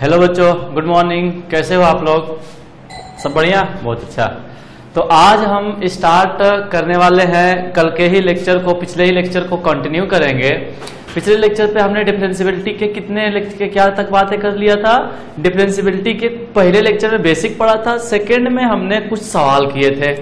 Hello बच्चों, good morning. कैसे हो आप लोग? सब बढ़िया? बहुत अच्छा। तो आज हम स्टार्ट करने वाले हैं कल के ही लेक्चर को, पिछले ही लेक्चर को कंटिन्यू करेंगे। पिछले लेक्चर पे हमने डिफरेंशिएबिलिटी के कितने लेक्चर के क्या तक बातें कर लिया था। डिफरेंशिएबिलिटी के पहले लेक्चर में बेसिक पढ़ा था, सेकेंड में हमने कुछ सवाल किए थे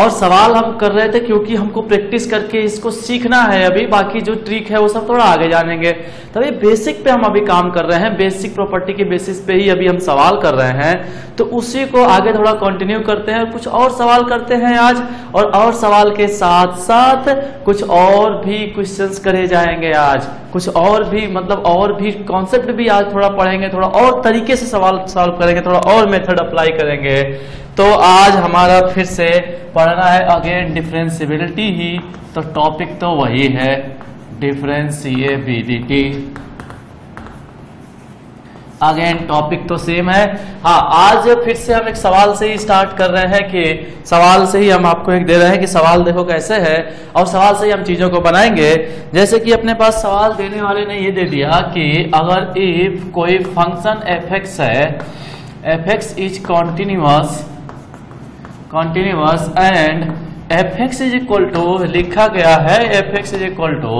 और सवाल हम कर रहे थे क्योंकि हमको प्रैक्टिस करके इसको सीखना है अभी। बाकी जो ट्रिक है वो सब थोड़ा आगे जानेंगे। तो ये बेसिक पे हम अभी काम कर रहे हैं, बेसिक प्रॉपर्टी के बेसिस पे ही अभी हम सवाल कर रहे हैं। तो उसी को आगे थोड़ा कंटिन्यू करते हैं और कुछ और सवाल करते हैं आज। और सवाल के साथ साथ कुछ और भी क्वेश्चंस करे जाएंगे आज। कुछ और भी मतलब और भी कॉन्सेप्ट भी आज थोड़ा पढ़ेंगे, थोड़ा और तरीके से सवाल सॉल्व करेंगे, थोड़ा और मेथड अप्लाई करेंगे। तो आज हमारा फिर से पढ़ना है अगेन डिफरेंशिएबिलिटी ही। तो टॉपिक तो वही है, डिफरेंशिएबिलिटी। अगेन टॉपिक तो सेम है। हाँ, आज फिर से हम एक सवाल से ही स्टार्ट कर रहे हैं कि सवाल से ही हम आपको एक दे रहे हैं कि सवाल देखो कैसे है, और सवाल से ही हम चीजों को बनाएंगे। जैसे कि अपने पास सवाल देने वाले ने ये दे दिया कि अगर इफ कोई फंक्शन एफएक्स है, f x is continuous and fx is equal to लिखा गया है fx is equal to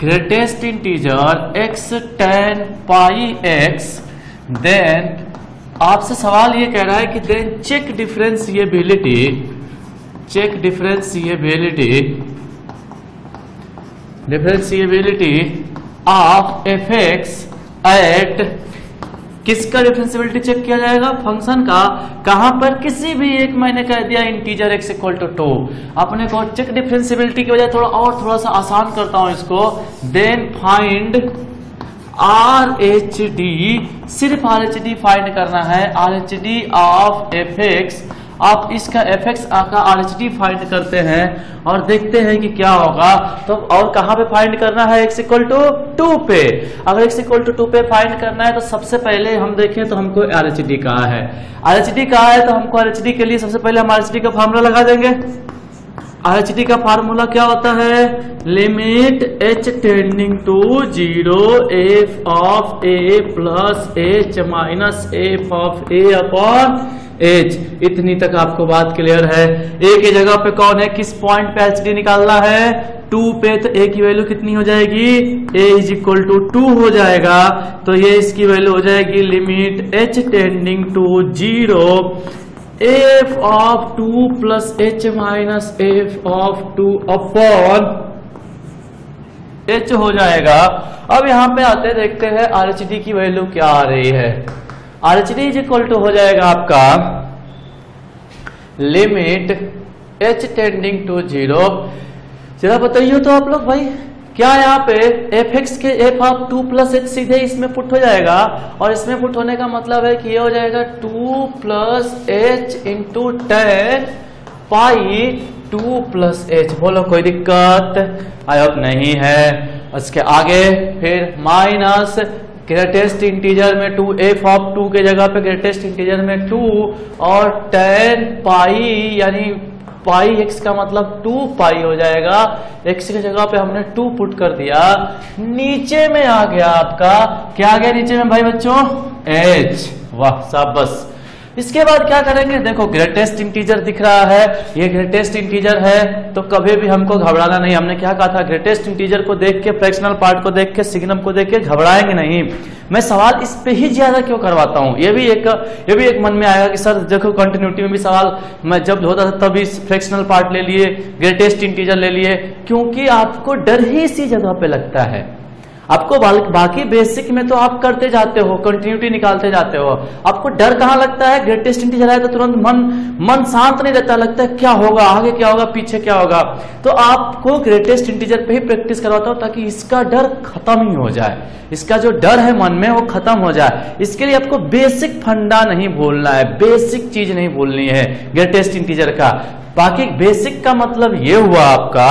greatest integer x tan pi x, then आपसे सवाल ये कह रहा है कि then check differentiability of fx at किसका डिफरेंशिएबिलिटी चेक किया जाएगा फंक्शन का, कहां पर? किसी भी एक, मैंने कह दिया इंटीजर x इक्वल टू 2। अपने को चेक डिफरेंशिएबिलिटी की वजह थोड़ा सा आसान करता हूं इसको। देन फाइंड RHD, सिर्फ RHD फाइंड करना है, RHD ऑफ fx। आप इसका fx का RHD फाइंड करते हैं और देखते हैं कि क्या होगा। तो और कहाँ पे फाइंड करना है? x इक्वल टू 2 पे। अगर x इक्वल टू 2 पे फाइंड करना है तो सबसे पहले हम देखें तो हमको RHD कहा है। RHD कहा है तो हमको RHD के लिए सबसे पहले हम RHD का फार्मूला लगा देंगे। RHD का फार्मूला क्या होता है? Limit h tending to 0 f of a plus h minus f of a upon h। इतनी तक आपको बात क्लियर है। a की जगह पे कौन है, किस पॉइंट पे RHD निकालना है? 2 पे। तो a की वैल्यू कितनी हो जाएगी? a इज इक्वल टू 2 हो जाएगा। तो ये इसकी वैल्यू हो जाएगी limit h tending to 0 f of 2 plus h minus f of 2 upon h हो जाएगा। अब यहाँ पे आते देखते हैं RHD की वैल्यू क्या आ रही है। RHD इज इक्वल टू हो जाएगा आपका लिमिट h टेंडिंग टू 0। जरा बताइए तो आप लोग भाई, क्या यहाँ पे fx के f ऑफ 2 प्लस h सीधे इसमें पुट हो जाएगा, और इसमें पुट होने का मतलब है कि ये हो जाएगा 2 plus h into tan pi 2 plus h। बोलो कोई दिक्कत आई होप नहीं है। उसके आगे फिर माइनस ग्रेटेस्ट इंटीजर में 2, f ऑफ 2 के जगह पे ग्रेटेस्ट इंटीजर में 2, और tan पाई यानी पाई x का मतलब 2 पाई हो जाएगा। x की जगह पे हमने 2 पुट कर दिया। नीचे में आ गया आपका, क्या आ गया नीचे में भाई बच्चों? h। वाह साहब, बस इसके बाद क्या करेंगे? देखो ग्रेटेस्ट इंटीजर दिख रहा है, ये ग्रेटेस्ट इंटीजर है तो कभी भी हमको घबराना नहीं। हमने क्या कहा था? ग्रेटेस्ट इंटीजर को देख के, फ्रैक्शनल पार्ट को देख के, सिग्नम को देख के घबराएंगे नहीं। मैं सवाल इस पे ही ज्यादा क्यों करवाता हूँ, ये भी एक मन में आएगा कि सर देखो कंटिन्यूटी में भी सवाल मैं जब होता था तभी फ्रैक्शनल पार्ट ले लिए, ग्रेटेस्ट इंटीजर ले लिए, क्योंकि आपको डर ही इसी जगह पे लगता है। आपको बाकी बेसिक में तो आप करते जाते हो, कंटिन्यूटी निकालते जाते हो, आपको डर कहाँ लगता है? ग्रेटेस्ट इंटीजर है तो तुरंत मन शांत नहीं रहता, लगता है क्या होगा, आगे क्या होगा, पीछे क्या होगा। तो आपको ग्रेटेस्ट इंटीजर पे ही प्रैक्टिस करवाता हूँ ताकि इसका डर खत्म ही हो जाए, इसका जो डर है मन में वो खत्म हो जाए। इसके लिए आपको बेसिक फंडा नहीं भूलना है, बेसिक चीज नहीं भूलनी है ग्रेटेस्ट इंटीजर का। बाकी बेसिक का मतलब ये हुआ आपका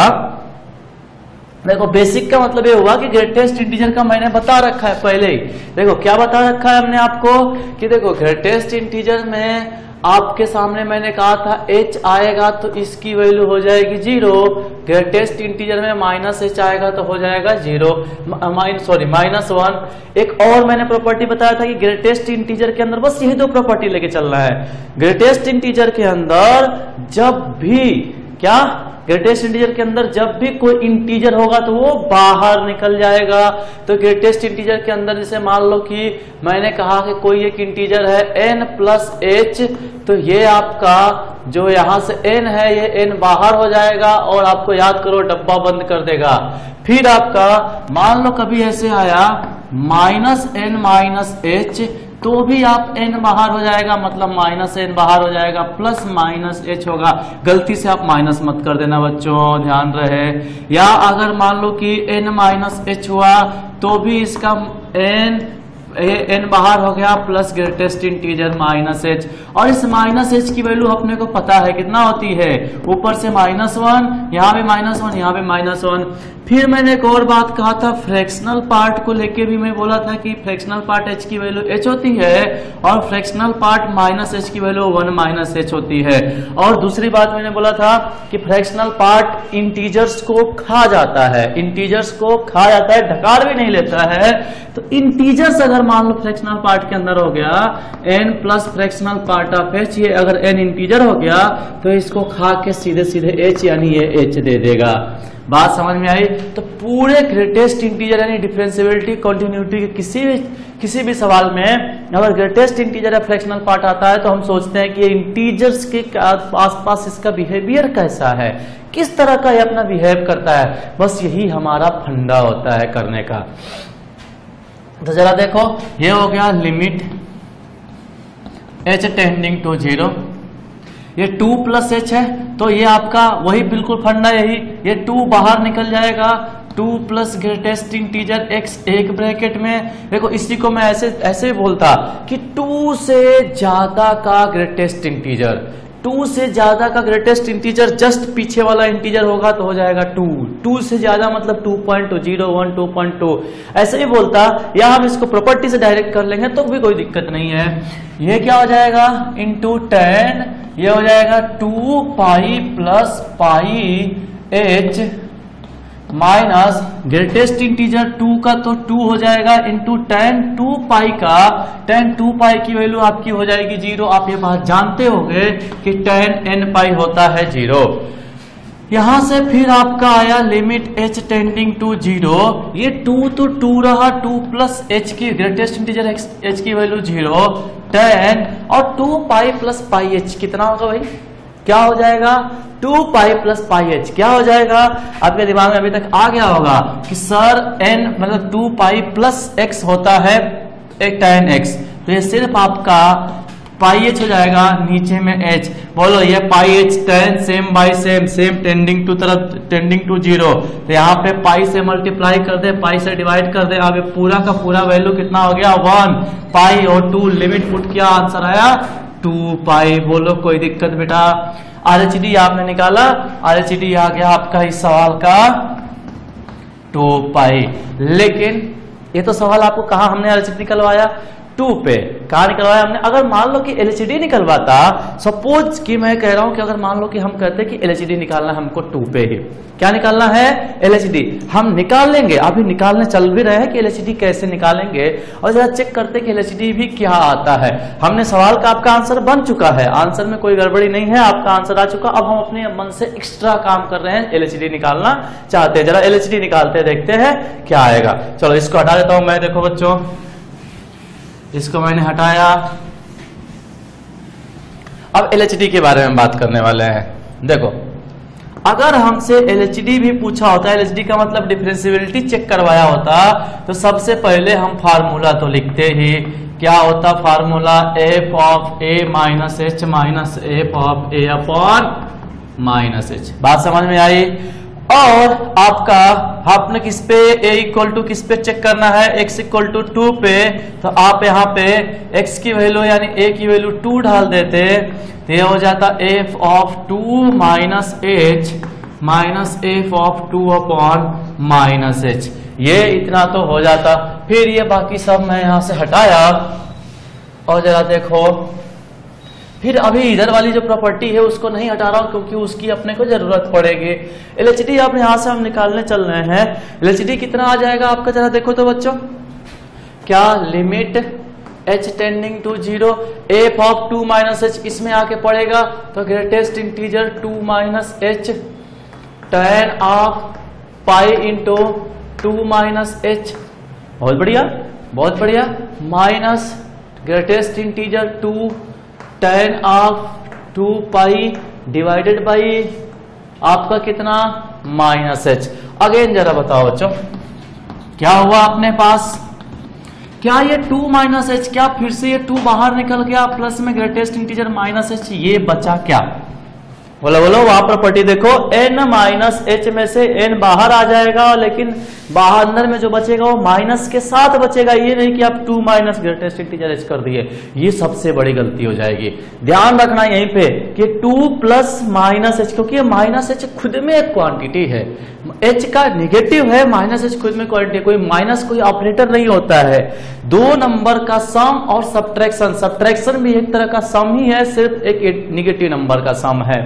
देखो बेसिक का मतलब ये हुआ कि ग्रेटेस्ट इंटीजर का मैंने बता रखा है पहले ही। देखो क्या बता रखा है हमने आपको कि देखो ग्रेटेस्ट इंटीजर में आपके सामने मैंने कहा था h आएगा तो इसकी वैल्यू हो जाएगी जीरो, ग्रेटेस्ट इंटीजर में माइनस h आएगा तो हो जाएगा जीरो -1। एक और मैंने प्रॉपर्टी बताया था कि ग्रेटेस्ट इंटीजर के अंदर बस यही दो प्रॉपर्टी लेके चलना है। ग्रेटेस्ट इंटीजर के अंदर जब भी क्या, ग्रेटेस्ट इंटीजर के अंदर जब भी कोई इंटीजर होगा तो वो बाहर निकल जाएगा। तो ग्रेटेस्ट इंटीजर के अंदर जैसे मान लो कि मैंने कहा कि कोई एक इंटीजर है एन प्लस एच, तो ये आपका जो यहां से एन है ये एन बाहर हो जाएगा और आपको याद करो डब्बा बंद कर देगा। फिर आपका मान लो कभी ऐसे आया माइनस एन माइनस एच तो भी आप n बाहर हो जाएगा, मतलब माइनस एन बाहर हो जाएगा प्लस माइनस एच होगा। गलती से आप माइनस मत कर देना बच्चों, ध्यान रहे। या अगर मान लो कि n माइनस एच हुआ तो भी इसका n बाहर हो गया plus greatest integer minus H. और इस माइनस एच की वैल्यू अपने को पता है कितना होती है, ऊपर से -1, यहाँ पे -1, यहाँ पे -1। फिर मैंने एक और बात कहा था फ्रैक्शनल पार्ट को लेके भी, मैं बोला था कि फ्रैक्शनल पार्ट h की वैल्यू h होती है और फ्रैक्शनल पार्ट -h की वैल्यू 1 - h होती है। और दूसरी बात मैंने बोला था कि फ्रैक्शनल पार्ट इंटीजर्स को खा जाता है, इंटीजर्स को खा जाता है, डकार भी नहीं लेता है। तो इंटीजर्स अगर मान लो फ्रैक्शनल पार्ट के अंदर हो गया n plus fractional part of h, ये अगर n इंटीजर हो गया तो इसको खा के सीधे सीधे h यानी ये h दे देगा। बात समझ में आई? तो पूरे ग्रेटेस्ट इंटीजर यानी डिफरेंशिएबिलिटी कंटिन्यूटी के किसी भी सवाल में अगर ग्रेटेस्ट इंटीजर या फ्रैक्शनल पार्ट आता है तो हम सोचते हैं कि इंटीजर्स के आसपास इसका बिहेवियर कैसा है, किस तरह का ये अपना बिहेव करता है, बस यही हमारा फंडा होता है करने का। तो जरा देखो ये हो गया लिमिट h टेंडिंग टू 0, ये 2 + h है तो ये आपका वही बिल्कुल फंडा यही, ये 2 बाहर निकल जाएगा 2 प्लस ग्रेटेस्ट इंटीजर x एक ब्रैकेट में। देखो इसी को मैं ऐसे बोलता कि 2 से ज्यादा का ग्रेटेस्ट इंटीजर, 2 से ज्यादा का ग्रेटेस्ट इंटीजर जस्ट पीछे वाला इंटीजर होगा तो हो जाएगा 2, 2 से ज्यादा मतलब 2.01, 2.2 ऐसे ही बोलता, या हम इसको प्रॉपर्टी से डायरेक्ट कर लेंगे तो भी कोई दिक्कत नहीं है। ये क्या हो जाएगा × 10, ये हो जाएगा 2π plus πh minus greatest integer 2 का तो 2 हो जाएगा × tan 2π का, tan 2π की वैल्यू आपकी हो जाएगी 0। आप ये बात जानते होंगे कि tan nπ होता है 0। यहां से फिर आपका आया लिमिट h टेंडिंग टू 0, ये 2 तो 2 रहा, 2 + h की ग्रेटेस्ट इंटीजर h की वैल्यू 0 tan और 2π प्लस πh कितना होगा भाई, क्या हो जाएगा 2π प्लस πh क्या हो जाएगा। आपके दिमाग में अभी तक आ गया होगा कि सर n मतलब 2π प्लस x होता है एक tan x, तो ये सिर्फ आपका πh हो जाएगा नीचे में h। बोलो ये πh tan same by same, same tending to तरफ टेंडिंग टू 0, तो यहाँ पे पाई से मल्टीप्लाई कर दे, पाई से डिवाइड कर दे, अब ये पूरा का पूरा वैल्यू कितना हो गया 1π और 2 लिमिट पुट किया, आंसर आया 2π। बोलो कोई दिक्कत बेटा। RHD आपने निकाला, RHD आ गया आपका इस सवाल का 2π। लेकिन ये तो सवाल आपको कहा हमने RHD निकलवाया 2 पे, कहा निकलवाया हमने। अगर मान लो कि LHD निकलवाता, सपोज कि मैं कह रहा हूं कि अगर मान लो कि हम कहते कि LHD निकालना है हमको 2 पे ही, क्या निकालना है LHD, हम निकाल लेंगे, अभी निकालने चल भी रहे हैं कि LHD कैसे निकालेंगे। और जरा चेक करते कि LHD भी क्या आता है। हमने सवाल का आपका आंसर बन चुका है, आंसर में कोई गड़बड़ी नहीं है, आपका आंसर आ चुका। अब हम अपने मन से एक्स्ट्रा काम कर रहे हैं, LHD निकालना चाहते हैं। जरा LHD निकालते देखते हैं क्या आएगा। चलो इसको हटा देता हूं मैं। देखो बच्चों इसको मैंने हटाया, अब LHD के बारे में बात करने वाले हैं। देखो अगर हमसे LHD भी पूछा होता, LHD का मतलब डिफरेंशिएबिलिटी चेक करवाया होता, तो सबसे पहले हम फार्मूला तो लिखते ही, क्या होता formula f(a - h - f(a) -h। बात समझ में आई? और आपका आपने किस पे a इक्वल टू किस पे चेक करना है, x इक्वल टू 2 पे, तो आप यहाँ पे x की वैल्यू यानी a की वैल्यू 2 डाल देते, तो ये हो जाता f(2 - h minus F of two upon minus H, ये इतना तो हो जाता। फिर ये बाकी सब मैं यहां से हटाया और जरा देखो, फिर अभी इधर वाली जो प्रॉपर्टी है उसको नहीं हटा रहा हूं क्योंकि उसकी अपने को जरूरत पड़ेगी। एलएचडी अपने यहां से हम निकालने चल रहे हैं, एलएचडी कितना आ जाएगा आपका जरा देखो तो बच्चों, क्या limit H tending to zero F of two minus H इसमें आके पड़ेगा तो greatest integer two minus H tan of pi into two minus H, बहुत बढ़िया minus greatest integer two tan of two pi divided by आपका कितना minus H. Again जरा बताओ बच्चों क्या हुआ अपने पास, क्या ये 2 माइनस एच, क्या फिर से ये 2 बाहर निकल गया प्लस में ग्रेटेस्ट इंटीजर माइनस एच, ये बचा क्या? बोलो बोलो, वहां प्रॉपर्टी देखो, n माइनस एच में से n बाहर आ जाएगा लेकिन बाहर अंदर में जो बचेगा वो माइनस के साथ बचेगा, ये नहीं कि आप 2 माइनस ग्रेटेस्ट इंटीजर एच कर दिए, ये सबसे बड़ी गलती हो जाएगी। ध्यान रखना यहीं पे कि 2 प्लस माइनस एच, क्योंकि माइनस एच खुद में एक क्वांटिटी है, एच का निगेटिव है, माइनस एच खुद में क्वांटिटी, कोई माइनस कोई ऑपरेटर नहीं होता है। 2 नंबर का सम और सब्ट्रैक्शन, सब्ट्रैक्शन भी एक तरह का सम ही है, सिर्फ एक निगेटिव नंबर का सम है,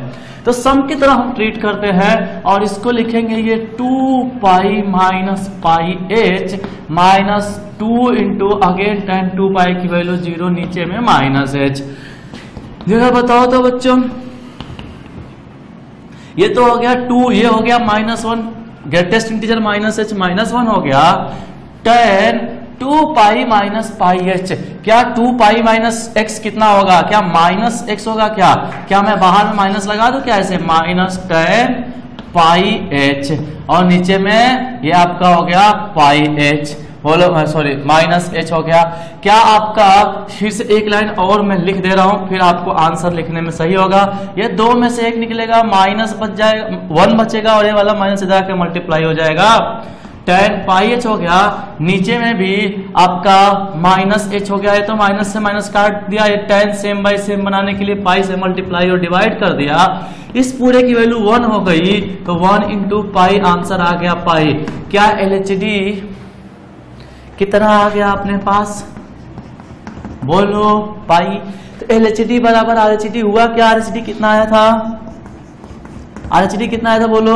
तो सम की तरह हम ट्रीट करते हैं और इसको लिखेंगे ये 2 pi minus pi H minus 2 into again tan 2 pi की वैल्यू 0 नीचे में माइनस एच। जरा बताओ तो बच्चों, ये तो हो गया 2, ये हो गया minus 1, greatest integer minus H minus 1 हो गया, tan 2 pi minus pi H, क्या 2 पाई माइनस एक्स कितना होगा, क्या माइनस एक्स होगा, क्या क्या मैं बाहर में माइनस लगा दूं क्या, ऐसे माइनस टेन पाई एच और नीचे में ये आपका हो गया पाई एच, बोलो सॉरी माइनस एच हो गया। क्या आपका फिर से एक लाइन और मैं लिख दे रहा हूं, फिर आपको आंसर लिखने में सही होगा, ये 2 में से एक निकलेगा, माइनस बच जाएगा 1 बचेगा और ये वाला माइनस से जाकर मल्टीप्लाई हो जाएगा, टेन पाई एच हो गया, नीचे में भी आपका माइनस एच हो गया, ये तो माइनस से माइनस काट दिया, ये टेन सेम बाई सेम बनाने के लिए पाई से मल्टीप्लाई और डिवाइड कर दिया, इस पूरे की वैल्यू 1 हो गई तो 1 इंटू पाई आंसर आ गया पाई। क्या एलएचडी कितना आ गया अपने पास, बोलो पाई, तो एलएचडी बराबर आरएचडी हुआ क्या, आरएचडी कितना आया था, आरएचडी कितना आया था बोलो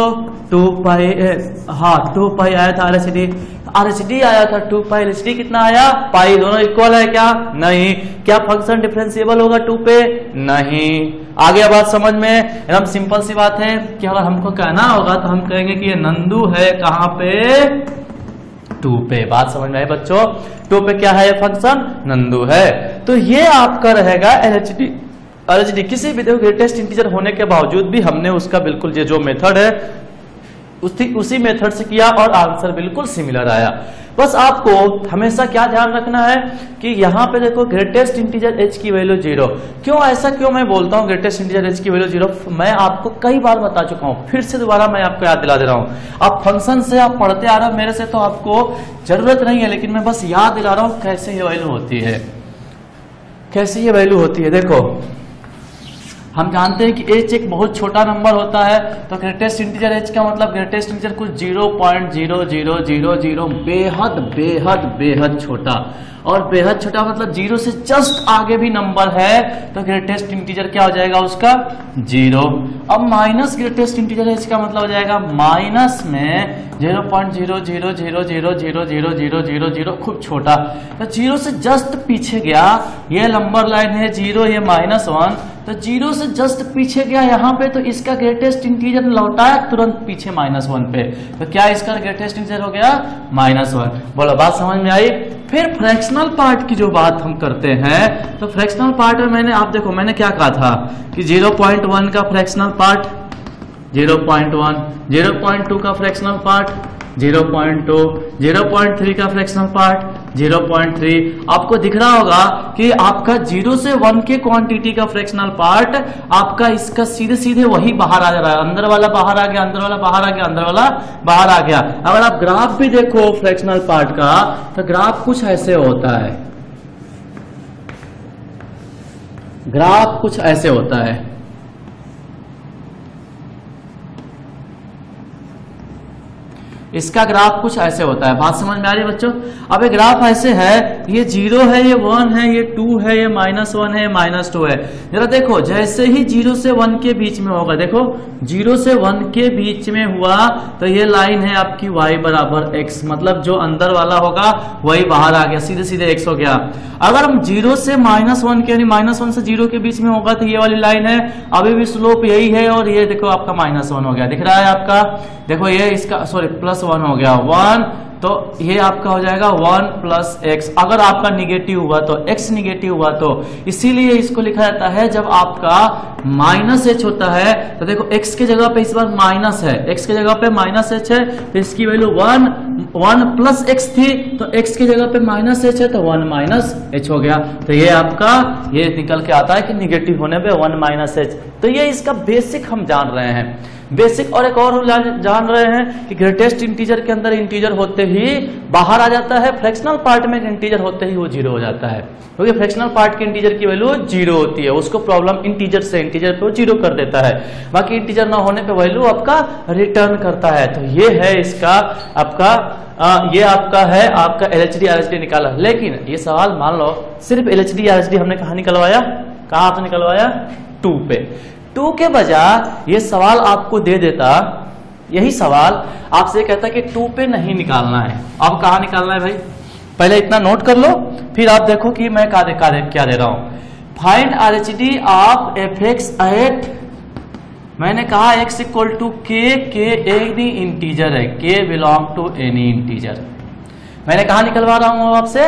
2 पाई, हाँ 2 पाई आया था आरएचडी, आरएचडी आया था 2 पाई, एलएचडी कितना आया पाई, दोनों इक्वल है क्या, नहीं, क्या फंक्शन डिफरेंशिएबल होगा 2 पे, नहीं। आ गया बात समझ में, एकदम सिंपल सी बात है कि अगर हमको कहना होगा तो हम कहेंगे कि ये नंदू है कहाँ पे 2 पे, बात समझ में आई बच्चों, 2 पे क्या है ये फंक्शन नंदू है, तो ये आपका रहेगा एलएचडी। एलएचडी किसी भी ग्रेटेस्ट इंटीजर होने के बावजूद भी हमने उसका बिल्कुल ये जो मेथड है उसी मेथड से किया और आंसर बिल्कुल सिमिलर आया। बस आपको हमेशा क्या ध्यान रखना है कि यहाँ पे देखो ग्रेटेस्ट इंटीजर एच की वैल्यू 0, क्यों ऐसा क्यों मैं बोलता हूँ ग्रेटेस्ट इंटीजर एच की वैल्यू 0, मैं आपको कई बार बता चुका हूँ, फिर से दोबारा मैं आपको याद दिला दे रहा हूँ, आप फंक्शन से आप पढ़ते आ रहे हो मेरे से तो आपको जरूरत नहीं है, लेकिन मैं बस याद दिला रहा हूँ कैसे ये वैल्यू होती है, कैसे ये वैल्यू होती है। देखो हम जानते हैं कि h एक बहुत छोटा नंबर होता है, तो ग्रेटेस्ट इंटीजर h का मतलब ग्रेटेस्ट इंटीजर कुछ 0.0000 बेहद बेहद बेहद छोटा, और बेहद छोटा मतलब 0 से जस्ट आगे भी नंबर है तो ग्रेटेस्ट इंटीजर क्या हो जाएगा उसका 0। अब माइनस ग्रेटेस्ट इंटीजर h का मतलब हो जाएगा माइनस में 0.00000000 खूब छोटा, तो 0 से जस्ट पीछे गया, ये लंबर लाइन है 0, ये -1 तो 0 से जस्ट पीछे गया यहाँ पे, तो इसका ग्रेटेस्ट इंटीजर लौटाया तुरंत पीछे -1 पे, तो क्या इसका ग्रेटेस्ट इंटीजर हो गया -1। बोलो बात समझ में आई। फिर फ्रैक्शनल पार्ट की जो बात हम करते हैं तो फ्रैक्शनल पार्ट में मैंने आप देखो मैंने क्या कहा था कि 0.1 का फ्रैक्शनल पार्ट 0.1, 0.2 का फ्रैक्शनल पार्ट 0.2, 0.3 का फ्रैक्शनल पार्ट 0.3, आपको दिख रहा होगा कि आपका 0 से 1 के क्वांटिटी का फ्रैक्शनल पार्ट आपका इसका सीधे सीधे वही बाहर आ रहा है, अंदर वाला बाहर आ गया, अंदर वाला बाहर आ गया, अंदर वाला बाहर आ गया। अगर आप ग्राफ भी देखो फ्रैक्शनल पार्ट का तो ग्राफ कुछ ऐसे होता है, ग्राफ कुछ ऐसे होता है, इसका ग्राफ कुछ ऐसे होता है। बात समझ में आ रही है बच्चों? अब ये ग्राफ ऐसे है, ये जीरो है, ये वन है, ये टू है, ये -1 है, -2 है। जरा देखो जैसे ही 0 से 1 के बीच में होगा, देखो 0 से 1 के बीच में हुआ तो ये लाइन है आपकी y बराबर x, मतलब जो अंदर वाला होगा वही बाहर आ गया, सीधे सीधे x हो गया। अगर हम 0 से -1 के, यानी -1 से 0 के बीच में होगा तो ये वाली लाइन है, अभी भी स्लोप यही है, और ये देखो आपका -1 हो गया, दिख रहा है आपका, देखो ये इसका सॉरी +1 हो गया 1, तो ये आपका हो जाएगा 1 + x। अगर आपका निगेटिव हुआ तो x निगेटिव हुआ तो, इसीलिए इसको लिखा जाता है जब आपका -h होता है तो देखो x के जगह पे इस बार माइनस है, x के जगह पे -h है तो इसकी वैल्यू 1 + x थी, तो x के जगह पे -h है तो 1 - h हो गया। तो ये आपका ये निकल के आता है कि निगेटिव होने पे 1 - h। तो ये इसका बेसिक हम जान रहे हैं, बेसिक। और एक और हम जान रहे हैं कि ग्रेटेस्ट इंटीजर के अंदर इंटीजर होते ही बाहर आ जाता है, फ्रैक्शनल पार्ट में इंटीजर होते ही वो जीरो हो जाता है, क्योंकि फ्रैक्शनल पार्ट के इंटीजर की वैल्यू जीरो होती है, उसको प्रॉब्लम इंटीजर पे वो जीरो कर देता है, बाकी इंटीजर ना होने पे वैल्यू आपका रिटर्न करता है। तो ये है इसका आपका ये आपका है आपका LHD RHD निकाला। लेकिन ये सवाल मान लो सिर्फ LHD RHD हमने कहा निकलवाया, कहा आपने निकलवाया 2 पे, 2 के बजाय ये सवाल आपको दे देता, यही सवाल आपसे कहता कि 2 पे नहीं निकालना है, अब कहाँ निकालना है भाई? पहले इतना नोट कर लो, फिर आप देखो कि मैं क्या दे रहा हूं। Find RHD of f(x) eight, मैंने कहा x = k, k any integer है, k belong to any integer. मैंने कहा निकलवा रहा हूं आपसे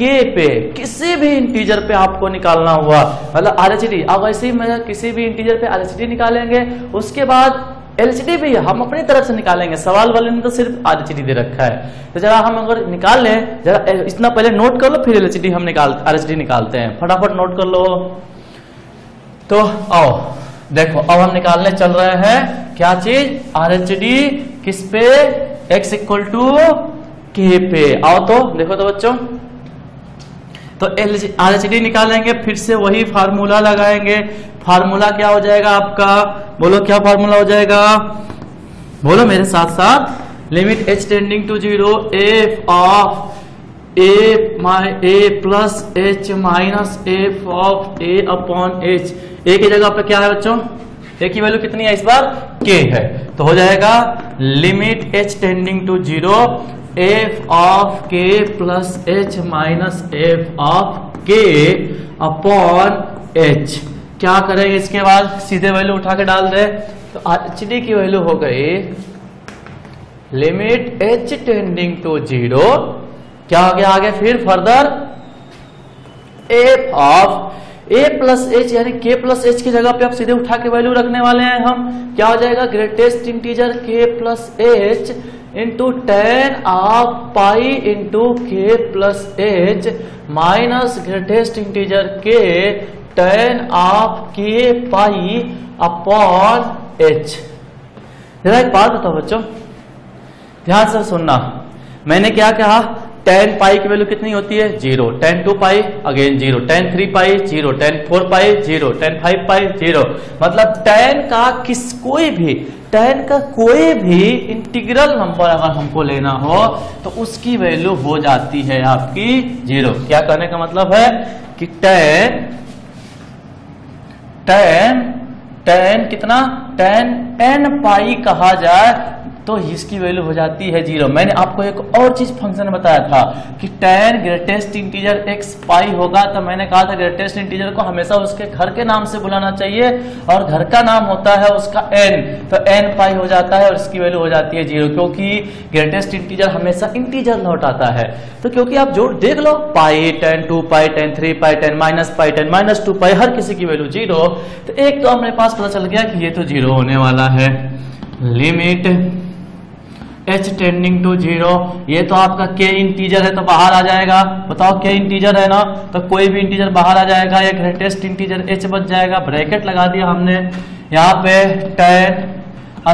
k पे, किसी भी इंटीजर पे आपको निकालना हुआ, मतलब RHD। अब ऐसे ही मैं किसी भी इंटीजर पे RHD निकालेंगे, उसके बाद LHD भी हम अपनी तरफ से निकालेंगे, सवाल वाले ने तो सिर्फ RHD दे रखा है। तो जरा हम अगर निकाल लें, जरा इतना पहले नोट कर लो, फिर RHD निकालते हैं, फटाफट नोट कर लो। तो आओ देखो, अब हम निकालने चल रहे हैं क्या चीज, RHD किस पे, x = k पे। आओ तो देखो तो बच्चों, तो RHD निकालेंगे, फिर से वही फार्मूला लगाएंगे। फार्मूला क्या हो जाएगा आपका, बोलो क्या फार्मूला हो जाएगा, बोलो मेरे साथ साथ, limit h → 0 f of a + h - f of a/h। a की जगह पे क्या है बच्चों, a की वैल्यू कितनी है इस बार, k है, तो हो जाएगा limit h → 0 f of k + h - f of k/h। क्या करेंगे इसके बाद, सीधे वैल्यू उठा के डाल दे, तो RHD की वैल्यू हो गई लिमिट h → 0, क्या हो गया आगे, फिर further f of a + h, यानी k + h की जगह पे आप सीधे उठा के वैल्यू रखने वाले हैं हम, क्या हो जाएगा greatest integer k + h into tan of pi × k + h minus greatest integer के tan of k pi/h। जरा एक बात बताओ बच्चों, ध्यान से सुनना, मैंने क्या कहा, tan पाई की वैल्यू कितनी होती है 0, tan 2 pi again 0, tan 3 pi 0, tan 4 pi 0, tan 5 pi 0, मतलब tan का कोई भी इंटीग्रल नंबर अगर हमको लेना हो तो उसकी वैल्यू हो जाती है आपकी 0। क्या कहने का मतलब है कि tan कितना, tan n पाई कहा जाए तो इसकी वैल्यू हो जाती है 0। मैंने आपको एक और चीज फंक्शन बताया था कि tan greatest integer x pi होगा, तो मैंने कहा था ग्रेटेस्ट इंटीजर को हमेशा उसके घर के नाम से बुलाना चाहिए, और घर का नाम होता है उसका n, तो n पाई हो जाता है और इसकी वैल्यू हो जाती है 0, क्योंकि ग्रेटेस्ट इंटीजर हमेशा इंटीजर लौटाता है। तो क्योंकि आप जोड़ देख लो, पाई, tan 2 पाई, tan 3 पाई, tan - पाई, tan - 2 पाई, हर किसी की वैल्यू 0। तो एक तो हमारे पास पता चल गया कि ये तो 0 होने वाला है, लिमिट h → 0, ये तो आपका k इंटीजर है तो बाहर आ जाएगा, बताओ k इंटीजर है ना, तो कोई भी इंटीजर बाहर आ जाएगा, या ग्रेटेस्ट इंटीजर h बच जाएगा, ब्रैकेट लगा दिया हमने, यहाँ पे tan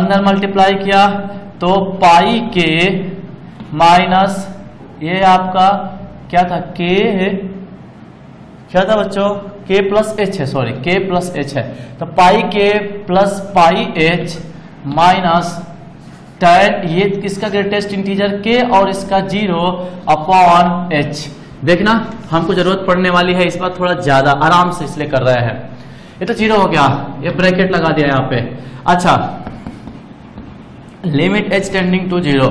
अंदर मल्टीप्लाई किया तो पाई के माइनस, ये आपका क्या था k है, क्या था बच्चों k + h है, सॉरी k + h है, तो पाई के + पाई h माइनस ये किसका ग्रेटेस्ट इंटीजर के और इसका जीरो अपॉन एच। देखना हमको जरूरत पड़ने वाली है, इस बार थोड़ा ज्यादा आराम से इसलिए कर रहे हैं। ये तो जीरो हो गया, ये ब्रैकेट लगा दिया यहाँ पे। अच्छा, limit H tending to zero,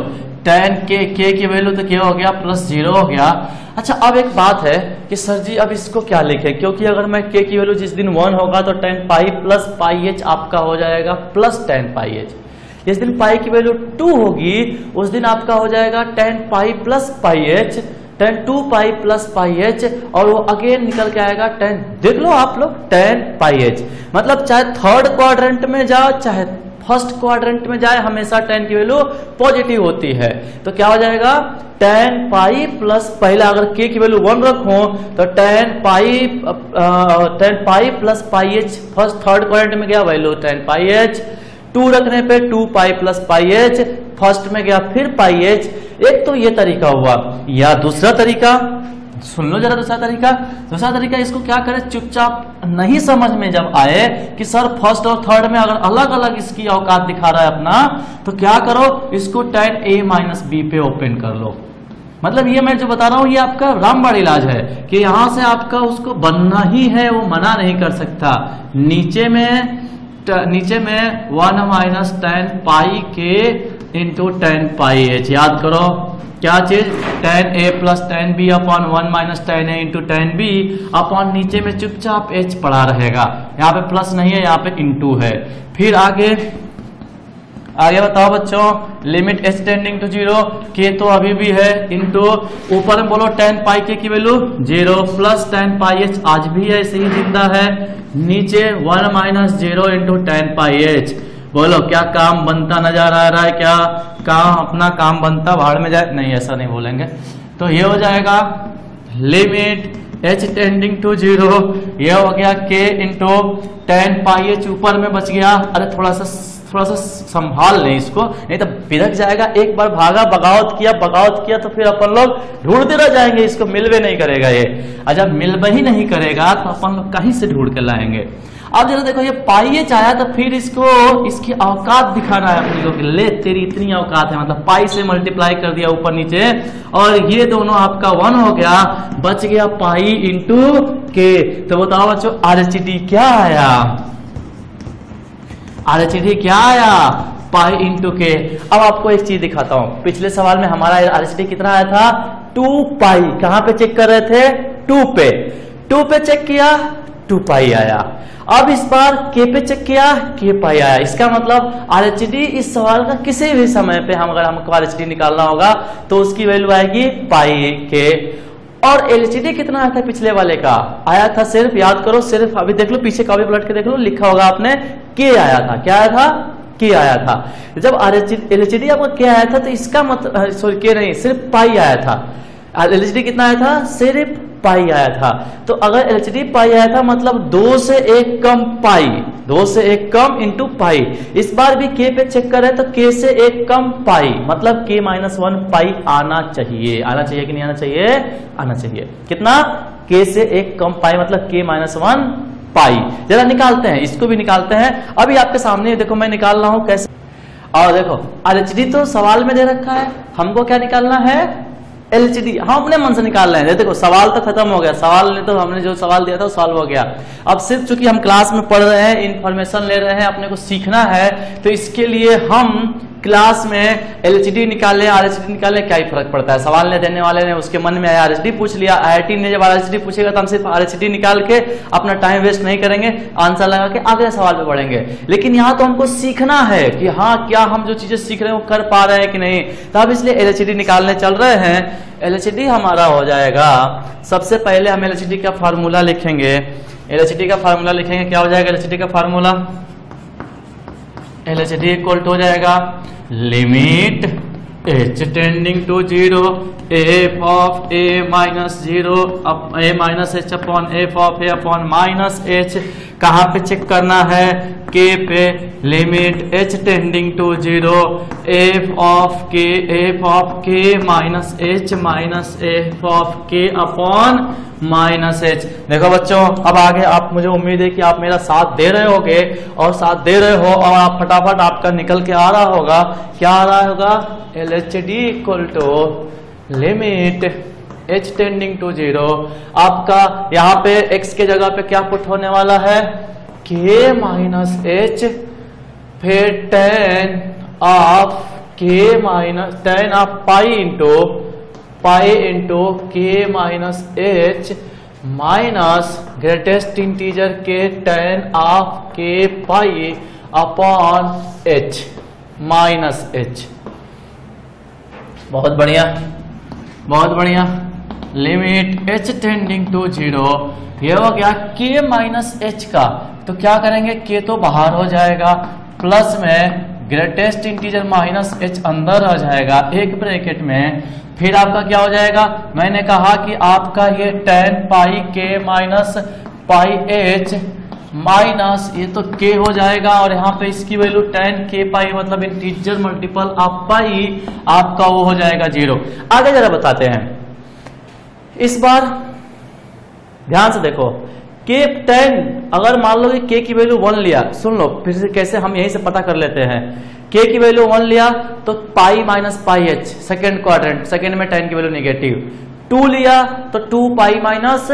tan k की वैल्यू तो क्या हो गया प्लस जीरो हो गया। अच्छा, अब एक बात है कि सर जी अब इसको क्या लिखे, क्योंकि अगर मैं के की वैल्यू जिस दिन वन होगा तो tan pi plus pi h आपका हो जाएगा प्लस टेन पाई एच। जिस दिन पाई की वैल्यू टू होगी उस दिन आपका हो जाएगा tan pi plus pi h, tan two pi plus pi h, और वो अगेन निकल के आएगा टेन। देख लो आप लोग टेन पाई एच, मतलब चाहे थर्ड क्वाड्रेंट में जाओ चाहे फर्स्ट क्वाड्रेंट में जाए हमेशा टेन की वैल्यू पॉजिटिव होती है। तो क्या हो जाएगा टेन पाई प्लस, पहला अगर के की वैल्यू वन रखो तो tan pi plus pi h, first third quadrant में गया value tan pi h, two रखने पे two pi plus pi h, first में गया फिर पाई एच। एक तो ये तरीका हुआ, या दूसरा तरीका सुन लो जरा, दूसरा तरीका इसको क्या करें, चुपचाप नहीं समझ में जब आए कि सर फर्स्ट और थर्ड में अगर अलग अलग इसकी औकात दिखा रहा है अपना, तो क्या करो इसको tan a माइनस बी पे ओपन कर लो। मतलब ये मैं जो बता रहा हूँ ये आपका रामबाण इलाज है कि यहां से आपका उसको बनना ही है, वो मना नहीं कर सकता। नीचे में one minus ten pi k into tan pi H, याद करो क्या चीज, टेन ए plus tan B upon one minus tan ए इंटू टेन बी अपॉन नीचे में चुपचाप एच पड़ा रहेगा, यहाँ पे प्लस नहीं है यहाँ पे इंटू है। फिर आगे बताओ बच्चों, limit H tending to zero, के तो अभी भी है, इंटू ऊपर में बोलो टेन पाई के की value zero plus tan pi H आज भी है ऐसे ही जिंदा है, नीचे one minus zero into tan pi H. बोलो क्या काम बनता नजर आ रहा है, क्या काम अपना काम बनता भाड़ में जाए, नहीं ऐसा नहीं बोलेंगे। तो ये हो जाएगा limit H tending to zero, ये हो गया के इंटू टेन पाई एच, ऊपर में बच गया, अरे थोड़ा सा संभाल लें इसको नहीं तो बिरक जाएगा। एक बार भागा बगावत किया तो फिर अपन लोग ढूंढते रह जाएंगे, इसको मिलवे नहीं करेगा ये। अच्छा, मिलवे ही नहीं करेगा तो अपन लोग कहीं से ढूंढ के लाएंगे। अब जरा देखो ये पाई एच आया तो फिर इसको इसकी औकात दिखाना है अपने को, ले तेरी इतनी औकात है, मतलब पाई से मल्टीप्लाई कर दिया ऊपर नीचे और ये दोनों आपका वन हो गया, बच गया पाई इंटू के। तो बताओ बच्चों आरएचडी क्या आया, आरएचडी क्या आया पाई इंटू के। अब आपको एक चीज दिखाता हूं, पिछले सवाल में हमारा आरएचडी कितना आया था, टू पाई, कहां पे चेक कर रहे थे टू पे चेक किया टू पाई आया। अब इस बार के पे चेक किया के पाई आया, इसका मतलब आरएचडी इस सवाल का किसी भी समय पे हम अगर हमको आरएचडी निकालना होगा तो उसकी वैल्यू आएगी पाई के। और एलएचडी कितना आया था पिछले वाले का, आया था सिर्फ, याद करो सिर्फ, अभी देख लो पीछे कॉपी पलट के देख लो लिखा होगा आपने के आया था, क्या आया था के आया था। जब एलएचडी आपका के आया था तो इसका मतलब सॉरी के नहीं सिर्फ पाई आया था, एलएचडी कितना आया था सिर्फ पाई आया था। तो अगर एलएचडी पाई आया था मतलब दो से एक कम पाई, दो से एक कम इंटू पाई। इस बार भी के पे चेक करें तो के से एक कम पाई, मतलब के माइनस वन पाई आना चाहिए, आना चाहिए कि नहीं आना चाहिए, आना चाहिए। कितना, के से एक कम पाई मतलब के माइनस वन पाई। जरा निकालते हैं, इसको भी निकालते हैं, अभी आपके सामने देखो मैं निकाल रहा हूं कैसे। और देखो आरएचडी तो सवाल में दे रखा है, हमको क्या निकालना है एलएचडी, हम अपने मन से निकाल रहे हैं। देखो सवाल तो खत्म हो गया, सवाल नहीं तो हमने जो सवाल दिया था वो सॉल्व हो गया। अब सिर्फ चूंकि हम क्लास में पढ़ रहे हैं, इंफॉर्मेशन ले रहे हैं, अपने को सीखना है, तो इसके लिए हम क्लास में एलएचडी निकाले आरएचडी निकाले क्या ही फर्क पड़ता है। सवाल ने देने वाले ने उसके मन में आया आरएचडी पूछ लिया, आईआईटी ने जब आरएचडी पूछेगा तो हम सिर्फ आरएचडी निकाल के अपना टाइम वेस्ट नहीं करेंगे, आंसर लगा के अगले सवाल पे बढ़ेंगे। लेकिन यहाँ तो हमको सीखना है कि हाँ क्या हम जो चीजें सीख रहे हैं वो कर पा रहे हैं कि नहीं, तब इसलिए एलएचडी निकालने चल रहे हैं। एलएचडी हमारा हो जाएगा, सबसे पहले हम एलएचडी का फार्मूला लिखेंगे, एलएचडी का फार्मूला लिखेंगे, क्या हो जाएगा एलएचडी का फार्मूला, एलएचडी इक्वल टू हो जाएगा limit H tending to zero F of A minus zero A minus H upon F of A upon minus H कहाँ पे चेक करना है, k पे। Limit h tending to zero f of k minus h minus f of k upon minus h। देखो बच्चों, अब आगे आप, मुझे उम्मीद है कि आप मेरा साथ दे रहे होगे और साथ दे रहे हो और आप फटाफट आपका निकल के आ रहा होगा। क्या आ रहा होगा? LHD equal to limit h tending to zero, आपका यहाँ पे x के जगह पे क्या पुट होने वाला है, k माइनस एच, फिर tan of k minus tan of pi into के minus H minus greatest integer k tan of के pi upon h minus H. बहुत बढ़िया, बहुत बढ़िया। Limit h tending to zero, ये हो गया k माइनस एच का, तो क्या करेंगे, k तो बाहर हो जाएगा, प्लस में ग्रेटेस्ट इंटीजर माइनस एच अंदर आ जाएगा एक ब्रैकेट में। फिर आपका क्या हो जाएगा, मैंने कहा कि आपका ये tan पाई के माइनस पाई एच माइनस, ये तो k हो जाएगा और यहाँ पे इसकी वैल्यू tan k पाई मतलब इंटीजर मल्टीपल ऑफ पाई, आपका वो हो जाएगा जीरो। आगे जरा बताते हैं, इस बार ध्यान से देखो, के tan, अगर मान लो कि k की वैल्यू 1 लिया, सुन लो फिर से कैसे, हम यहीं से पता कर लेते हैं, k की वैल्यू 1 लिया तो pi minus pi H second quadrant, second में tan की वैल्यू नेगेटिव। 2 लिया तो 2 pi minus